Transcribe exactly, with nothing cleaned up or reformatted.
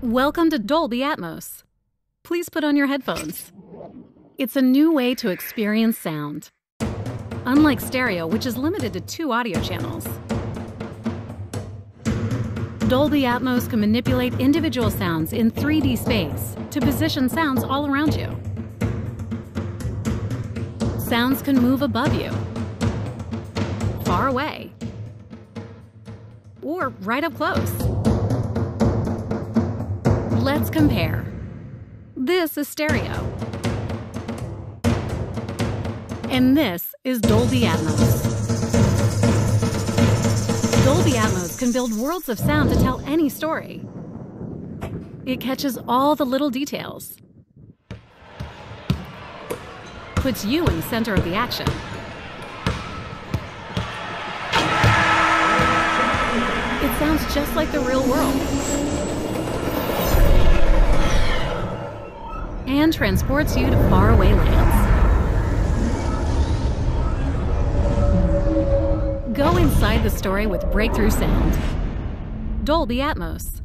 Welcome to Dolby Atmos. Please put on your headphones. It's a new way to experience sound. Unlike stereo, which is limited to two audio channels, Dolby Atmos can manipulate individual sounds in three D space to position sounds all around you. Sounds can move above you, far away, or right up close. Let's compare. This is stereo. And this is Dolby Atmos. Dolby Atmos can build worlds of sound to tell any story. It catches all the little details, puts you in the center of the action, it sounds just like the real world, and transports you to faraway lands. Go inside the story with breakthrough sound. Dolby Atmos.